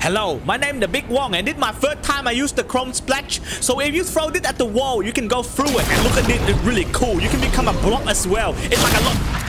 Hello, my name is The Big Wong, and this is my first time I use the Chrome Splash. So if you throw this at the wall, you can go through it, and look at it, it's really cool. You can become a block as well. It's like a lot.